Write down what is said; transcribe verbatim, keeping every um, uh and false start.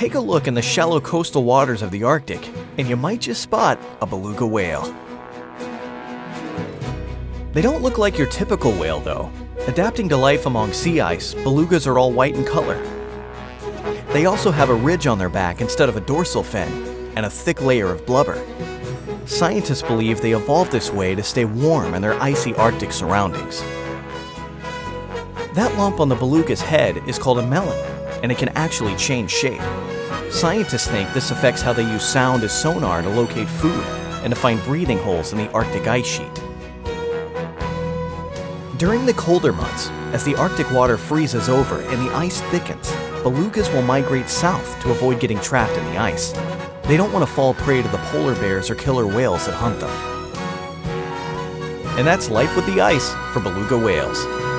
take a look in the shallow coastal waters of the Arctic, and you might just spot a beluga whale. They don't look like your typical whale, though. Adapting to life among sea ice, belugas are all white in color. They also have a ridge on their back instead of a dorsal fin, and a thick layer of blubber. Scientists believe they evolved this way to stay warm in their icy Arctic surroundings. That lump on the beluga's head is called a melon, and it can actually change shape. Scientists think this affects how they use sound as sonar to locate food and to find breathing holes in the Arctic ice sheet. During the colder months, as the Arctic water freezes over and the ice thickens, belugas will migrate south to avoid getting trapped in the ice. They don't want to fall prey to the polar bears or killer whales that hunt them. And that's life with the ice for beluga whales.